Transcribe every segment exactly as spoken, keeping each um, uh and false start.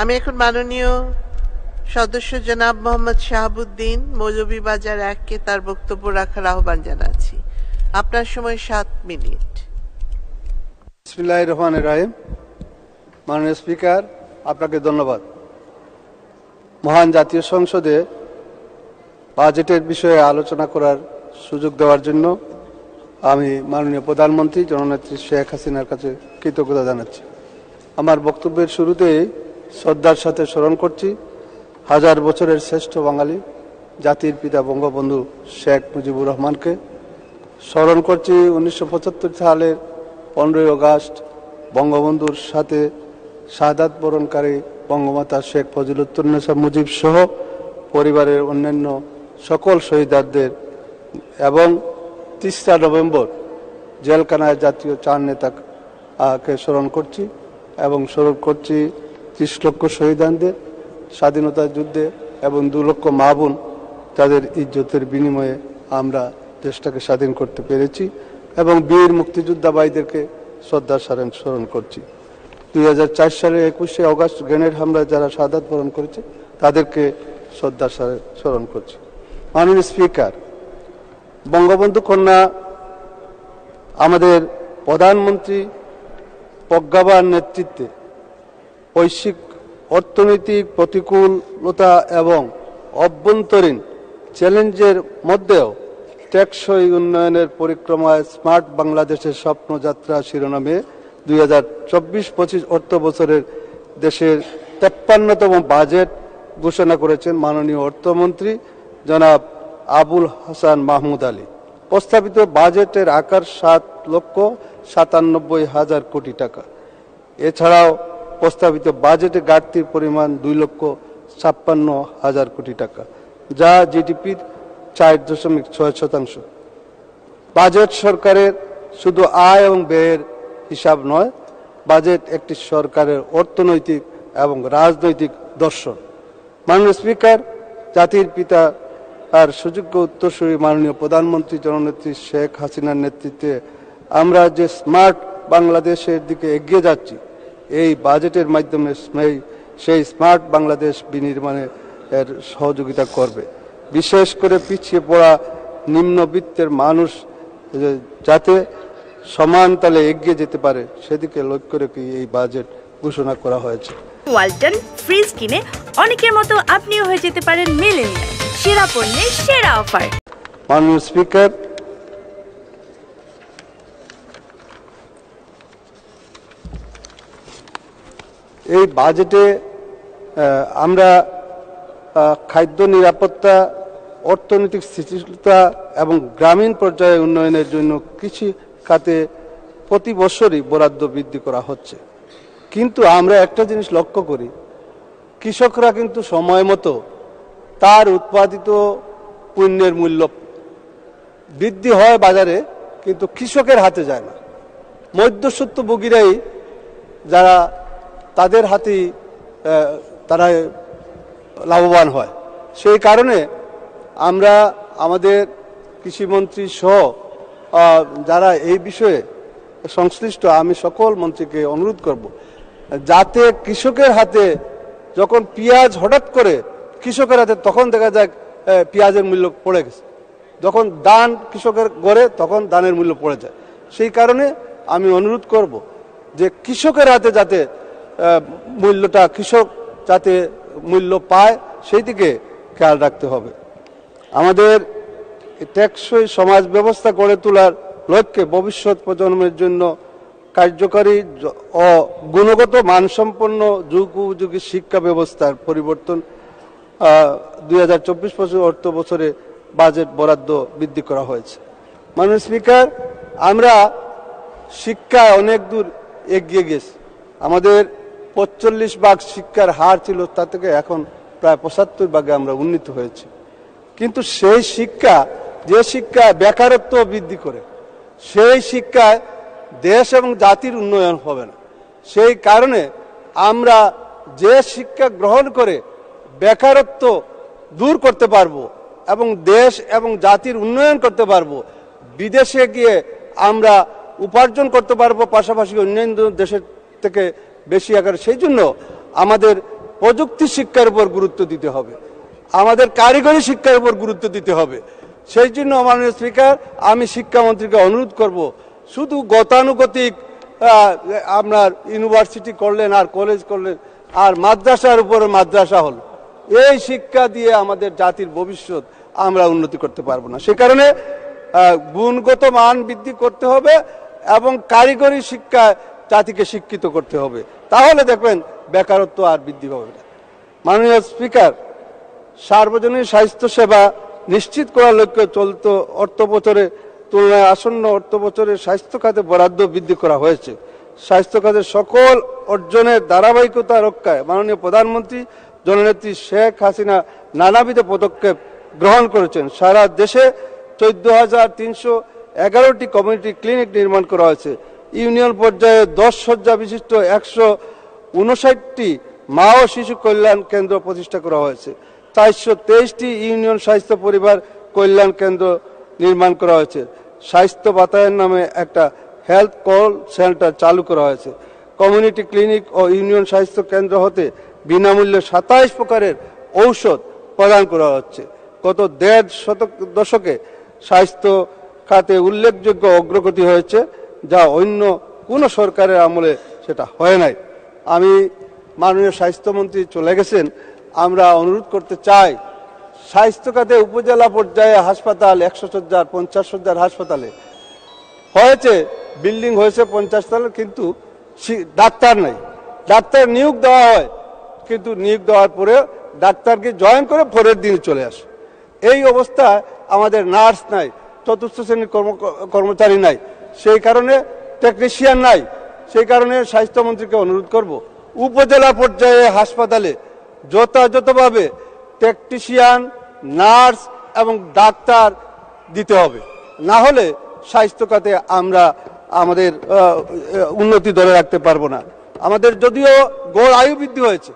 আমি এখন মাননীয় সদস্য জনাব মোহাম্মদ শাহাব উদ্দিন মৌলভীবাজার এককে তার বক্তব্য রাখার আহ্বান জানাচ্ছি। আপনার সময় সাত মিনিট। বিসমিল্লাহির রহমানির রহিম। মাননীয় স্পিকার, আপনাকে ধন্যবাদ। মহান জাতীয় সংসদে বাজেটের বিষয়ে আলোচনা করার সুযোগ দেওয়ার জন্য আমি মাননীয় প্রধানমন্ত্রী জননেত্রী শেখ হাসিনার কাছে কৃতজ্ঞতা জানাচ্ছি। আমার বক্তব্যের শুরুতেই শ্রদ্ধার সাথে স্মরণ করছি হাজার বছরের শ্রেষ্ঠ বাঙালি জাতির পিতা বঙ্গবন্ধু শেখ মুজিবুর রহমানকে। স্মরণ করছি উনিশশো পঁচাত্তর সালের পনেরোই আগস্ট বঙ্গবন্ধুর সাথে শাহাদাত বরণকারী বঙ্গমাতা শেখ ফজিলাতুন্নেসা মুজিব সহ পরিবারের অন্যান্য সকল শহীদদের, এবং তিসরা নভেম্বর জেলখানায় জাতীয় চার নেতাকে স্মরণ করছি এবং স্মরণ করছি ত্রিশ লক্ষ শহীদদের, স্বাধীনতা যুদ্ধে এবং দু লক্ষ মা বোন যাদের ইজ্জতের বিনিময়ে আমরা দেশটাকে স্বাধীন করতে পেরেছি, এবং বীর মুক্তিযোদ্ধা ভাইদেরকে শ্রদ্ধার সাথে স্মরণ করছি। দুই হাজার চার সালে একুশে অগাস্ট গ্রেনেড হামলায় যারা শাহাদাত বরণ করেছে তাদেরকে শ্রদ্ধার সাথে স্মরণ করছি। মাননীয় স্পিকার, বঙ্গবন্ধু কন্যা আমাদের প্রধানমন্ত্রী প্রজ্ঞাবান নেতৃত্বে বৈশ্বিক অর্থনৈতিক প্রতিকূলতা এবং অভ্যন্তরীণ চ্যালেঞ্জের মধ্যেও টেকসই উন্নয়নের পরিক্রমায় স্মার্ট বাংলাদেশের স্বপ্নযাত্রা শিরোনামে দুই হাজার চব্বিশ পঁচিশ অর্থ বছরের দেশের তেপ্পান্নতম বাজেট ঘোষণা করেছেন মাননীয় অর্থমন্ত্রী জনাব আবুল হাসান মাহমুদ আলী। প্রস্তাবিত বাজেটের আকার সাত লক্ষ সাতানব্বই হাজার কোটি টাকা। এছাড়াও প্রস্তাবিত বাজেটে ঘাটতির পরিমাণ দুই লক্ষ ছাপ্পান্ন হাজার কোটি টাকা, যা জিডিপির চার দশমিক ছয় শতাংশ। বাজেট সরকারের শুধু আয় এবং ব্যয়ের হিসাব নয়, বাজেট একটি সরকারের অর্থনৈতিক এবং রাজনৈতিক দর্শন। মাননীয় স্পিকার, জাতির পিতা আর সুযোগ্য উত্তরসূরি মাননীয় প্রধানমন্ত্রী জননেত্রী শেখ হাসিনার নেতৃত্বে আমরা যে স্মার্ট বাংলাদেশের দিকে এগিয়ে যাচ্ছি, এই বাজেটের মাধ্যমে সেই স্মার্ট বাংলাদেশ বিনির্মাণে এর সহযোগিতা করবে। বিশেষ করে পিছিয়ে পড়া নিম্নবিত্তের মানুষ যাতে সমান তালে এগিয়ে যেতে পারে সেদিকে লক্ষ্য রেখে এই বাজেট ঘোষণা করা হয়েছে। ওয়ালটন ফ্রিজ কিনে অনেকের মতো আপনিও হয়ে যেতে পারেন মিলেনিয়াল। সেরা পণ্যের সেরা অফার। মাননীয় স্পিকার, এই বাজেটে আমরা খাদ্য নিরাপত্তা, অর্থনৈতিক স্থিতিশীলতা এবং গ্রামীণ পর্যায়ে উন্নয়নের জন্য কৃষি খাতে প্রতি বছরই বরাদ্দ বৃদ্ধি করা হচ্ছে। কিন্তু আমরা একটা জিনিস লক্ষ্য করি, কৃষকরা কিন্তু সময় মতো তার উৎপাদিত পণ্যের মূল্য বৃদ্ধি হয় বাজারে, কিন্তু কৃষকের হাতে যায় না। মধ্যস্বত্বভোগীরাই যারা, তাদের হাতেই তারা লাভবান হয়। সেই কারণে আমরা আমাদের কৃষিমন্ত্রী সহ যারা এই বিষয়ে সংশ্লিষ্ট, আমি সকল মন্ত্রীকে অনুরোধ করব যাতে কৃষকের হাতে যখন পেঁয়াজ হঠাৎ করে কৃষকের হাতে, তখন দেখা যায় পেঁয়াজের মূল্য পড়ে গেছে, যখন ধান কৃষকের গড়ে তখন ধানের মূল্য পড়ে যায়। সেই কারণে আমি অনুরোধ করব যে কৃষকের হাতে যাতে মূল্যটা, কৃষক যাতে মূল্য পায় সেই দিকে খেয়াল রাখতে হবে। আমাদের টেকসই সমাজ ব্যবস্থা গড়ে তোলার লক্ষ্যে ভবিষ্যৎ প্রজন্মের জন্য কার্যকরী ও গুণগত মানসম্পন্ন যুগোপযোগী শিক্ষা ব্যবস্থার পরিবর্তন দুই হাজার চব্বিশ পঁচিশ অর্থ বছরে বাজেট বরাদ্দ বৃদ্ধি করা হয়েছে। মাননীয় স্পিকার, আমরা শিক্ষায় অনেক দূর এগিয়ে গেছি। আমাদের পঁয়তাল্লিশ ভাগ শিক্ষার হার ছিল, তা থেকে এখন প্রায় পঁচাত্তর ভাগে আমরা উন্নীত হয়েছি। কিন্তু সেই শিক্ষা, যে শিক্ষা বেকারত্ব বৃদ্ধি করে, সেই শিক্ষায় দেশ এবং জাতির উন্নয়ন হবে না। সেই কারণে আমরা যে শিক্ষা গ্রহণ করে বেকারত্ব দূর করতে পারবো এবং দেশ এবং জাতির উন্নয়ন করতে পারবো, বিদেশে গিয়ে আমরা উপার্জন করতে পারবো, পাশাপাশি অন্যান্য দেশের থেকে বেশি আকারে। সেই জন্য আমাদের প্রযুক্তি শিক্ষার উপর গুরুত্ব দিতে হবে, আমাদের কারিগরি শিক্ষার উপর গুরুত্ব দিতে হবে। সেই জন্য মাননীয় স্পিকার, আমি শিক্ষামন্ত্রীকে অনুরোধ করব, শুধু গতানুগতিক আপনার ইউনিভার্সিটি করলেন আর কলেজ করলেন আর মাদ্রাসার উপরে মাদ্রাসা হল, এই শিক্ষা দিয়ে আমাদের জাতির ভবিষ্যৎ আমরা উন্নতি করতে পারবো না। সে কারণে গুণগত মান বৃদ্ধি করতে হবে এবং কারিগরি শিক্ষা জাতিকে শিক্ষিত করতে হবে, তাহলে দেখবেন বেকারত্ব আর বৃদ্ধি পাবে না। মাননীয় স্পিকার, সার্বজনীন স্বাস্থ্যসেবা নিশ্চিত করার লক্ষ্যে চলতি অর্থ বছরের তুলনায় আসন্ন অর্থ বছরে স্বাস্থ্য খাতে বরাদ্দ বৃদ্ধি করা হয়েছে। স্বাস্থ্য খাতের সকল অর্জনের ধারাবাহিকতা রক্ষায় মাননীয় প্রধানমন্ত্রী জননেত্রী শেখ হাসিনা নানাবিধ পদক্ষেপ গ্রহণ করেছেন। সারা দেশে চোদ্দ হাজার তিনশো এগারোটি কমিউনিটি ক্লিনিক নির্মাণ করা হয়েছে। ইউনিয়ন পর্যায়ে দশ শয্যা বিশিষ্ট একশো উনষাটটি মা ও শিশু কল্যাণ কেন্দ্র প্রতিষ্ঠা করা হয়েছে। চারশো তেইশটি ইউনিয়ন স্বাস্থ্য পরিবার কল্যাণ কেন্দ্র নির্মাণ করা হয়েছে। স্বাস্থ্য বাতায়ন নামে একটা হেলথ কল সেন্টার চালু করা হয়েছে। কমিউনিটি ক্লিনিক ও ইউনিয়ন স্বাস্থ্য কেন্দ্র হতে বিনামূল্যে সাতাইশ প্রকারের ঔষধ প্রদান করা হচ্ছে। গত দেড় শতক দশকে স্বাস্থ্য খাতে উল্লেখযোগ্য অগ্রগতি হয়েছে, যা অন্য কোনো সরকারের আমলে সেটা হয় নাই। আমি মাননীয় স্বাস্থ্যমন্ত্রী চলে গেছেন, আমরা অনুরোধ করতে চাই, স্বাস্থ্য খাতে উপজেলা পর্যায়ে হাসপাতাল একশো শয্যার পঞ্চাশ শয্যার হাসপাতালে হয়েছে, বিল্ডিং হয়েছে পঞ্চাশ তলার, কিন্তু ডাক্তার নাই। ডাক্তার নিয়োগ দেওয়া হয়, কিন্তু নিয়োগ দেওয়ার পরে ডাক্তারকে জয়েন করে পরের দিন চলে আসে। এই অবস্থায় আমাদের নার্স নাই, চতুর্থ শ্রেণীর কর্মচারী নাই, সেই কারণে টেকনিশিয়ান নাই। সেই কারণে স্বাস্থ্যমন্ত্রীকে অনুরোধ করব, উপজেলা পর্যায়ে হাসপাতালে যথাযথভাবে টেকনিশিয়ান, নার্স এবং ডাক্তার দিতে হবে, না হলে স্বাস্থ্য খাতে আমরা আমাদের উন্নতি ধরে রাখতে পারবো না। আমাদের যদিও গড় আয়ু বৃদ্ধি হয়েছে,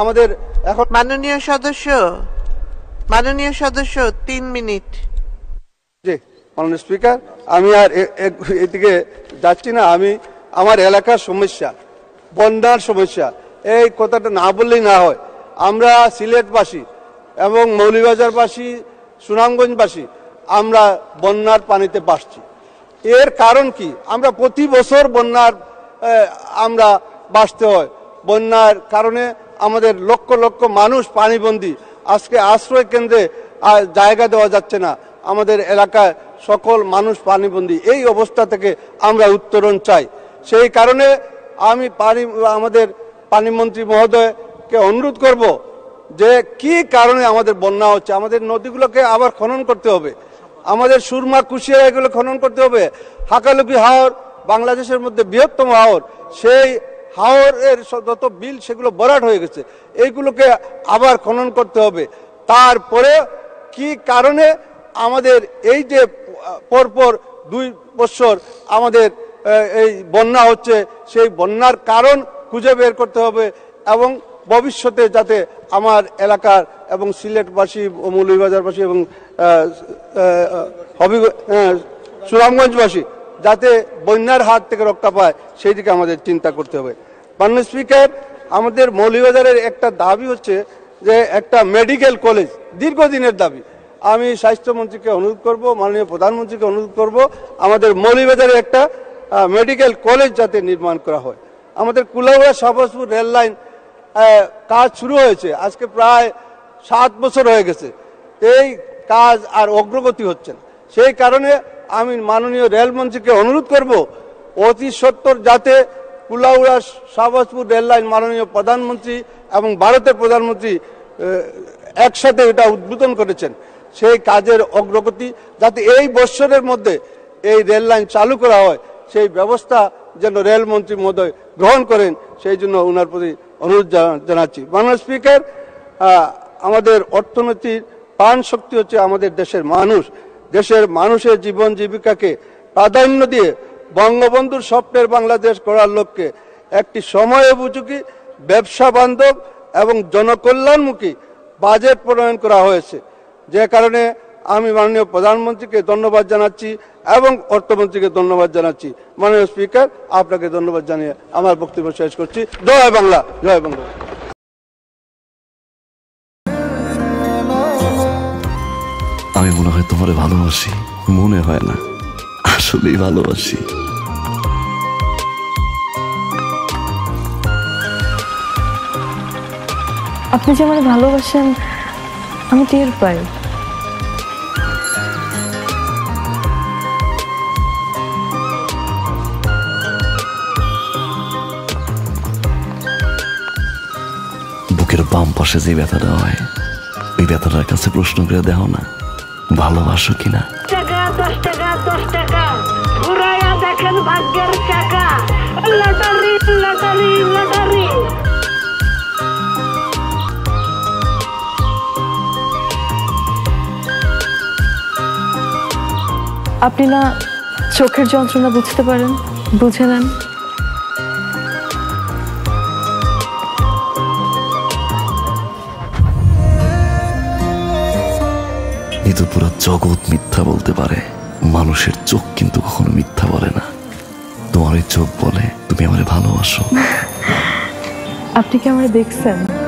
আমাদের এখন মাননীয় সদস্য মাননীয় সদস্য তিন মিনিট। জি মাননীয় স্পিকার, আমি আর এদিকে যাচ্ছি না। আমি আমার এলাকার সমস্যা, বন্যার সমস্যা, এই কথাটা না বললেই না হয়। আমরা সিলেটবাসী এবং মৌলভীবাজারবাসী, সুনামগঞ্জবাসী আমরা বন্যার পানিতে বাসছি। এর কারণ কি? আমরা প্রতি বছর বন্যার আমরা বাসতে হয়। বন্যার কারণে আমাদের লক্ষ লক্ষ মানুষ পানিবন্দী, আজকে আশ্রয় কেন্দ্রে জায়গা দেওয়া যাচ্ছে না। আমাদের এলাকায় সকল মানুষ পানিবন্দী, এই অবস্থা থেকে আমরা উত্তরণ চাই। সেই কারণে আমি পানি আমাদের পানিমন্ত্রী মহোদয়কে অনুরোধ করব যে কি কারণে আমাদের বন্যা হচ্ছে। আমাদের নদীগুলোকে আবার খনন করতে হবে, আমাদের সুরমা, কুশিয়া এগুলো খনন করতে হবে। হাকালুকি হাওর বাংলাদেশের মধ্যে বৃহত্তম হাওর, সেই হাওরের যত বিল সেগুলো ভরাট হয়ে গেছে, এইগুলোকে আবার খনন করতে হবে। তারপরে কি কারণে আমাদের এই যে পরপর দুই বছর আমাদের এই বন্যা হচ্ছে, সেই বন্যার কারণ খুঁজে বের করতে হবে এবং ভবিষ্যতে যাতে আমার এলাকার এবং সিলেটবাসী, মৌলভীবাজারবাসী এবং সুনামগঞ্জবাসী যাতে বন্যার হাত থেকে রক্ষা পায়, সেই দিকে আমাদের চিন্তা করতে হবে। মাননীয় স্পিকার, আমাদের মৌলভীবাজারের একটা দাবি হচ্ছে যে একটা মেডিকেল কলেজ, দীর্ঘদিনের দাবি। আমি স্বাস্থ্যমন্ত্রীকে অনুরোধ করব, মাননীয় প্রধানমন্ত্রীকে অনুরোধ করব, আমাদের মৌলভীবাজারে একটা মেডিকেল কলেজ যাতে নির্মাণ করা হয়। আমাদের কুলাউড়া শাহবাজপুর রেল লাইন কাজ শুরু হয়েছে, আজকে প্রায় সাত বছর হয়ে গেছে, এই কাজ আর অগ্রগতি হচ্ছে না। সেই কারণে আমি মাননীয় রেলমন্ত্রীকে অনুরোধ করব, অতি সত্বর যাতে কুলাউড়া শাহবাজপুর রেল লাইন মাননীয় প্রধানমন্ত্রী এবং ভারতের প্রধানমন্ত্রী একসাথে এটা উদ্বোধন করেছেন, সেই কাজের অগ্রগতি যাতে এই বছরের মধ্যে এই রেল লাইন চালু করা হয়, সেই ব্যবস্থা যেন রেলমন্ত্রী মহোদয় গ্রহণ করেন, সেই জন্য ওনার প্রতি অনুরোধ জানাচ্ছি। মাননীয় স্পিকার, আমাদের অর্থনীতির প্রাণ শক্তি হচ্ছে আমাদের দেশের মানুষ। দেশের মানুষের জীবন জীবিকাকে প্রাধান্য দিয়ে বঙ্গবন্ধুর স্বপ্নের বাংলাদেশ করার লক্ষ্যে একটি সময় উপযোগী, ব্যবসা বান্ধব এবং জনকল্যাণমুখী বাজেট প্রণয়ন করা হয়েছে, যে কারণে আমি মাননীয় প্রধানমন্ত্রীকে ধন্যবাদ জানাচ্ছি এবং অর্থমন্ত্রীকে ধন্যবাদ জানাচ্ছি। মাননীয় স্পিকার, আপনাকে ধন্যবাদ জানিয়ে আমার বক্তব্য শেষ করছি। জয় বাংলা, জয় বাংলা। আমি মনে হয় তোমারে ভালোবাসি। মনে হয় না, আসলেই ভালোবাসি। আপনি যে আমারে ভালোবাসেন আমি টের পাই। বুকের বাম পাশে যে ব্যথাটা হয়, ওই ব্যথাটার কাছে প্রশ্ন করে দেখো না ভালোবাসো কিনা। আপনি না চোখের যন্ত্রণা বুঝতে পারেন, বুঝে নেন। কিন্তু পুরো জগৎ মিথ্যা বলতে পারে, মানুষের চোখ কিন্তু কখনো মিথ্যা বলে না। তোমার চোখ বলে তুমি আমারে ভালোবাসো। আপনি কি আমারে দেখছেন?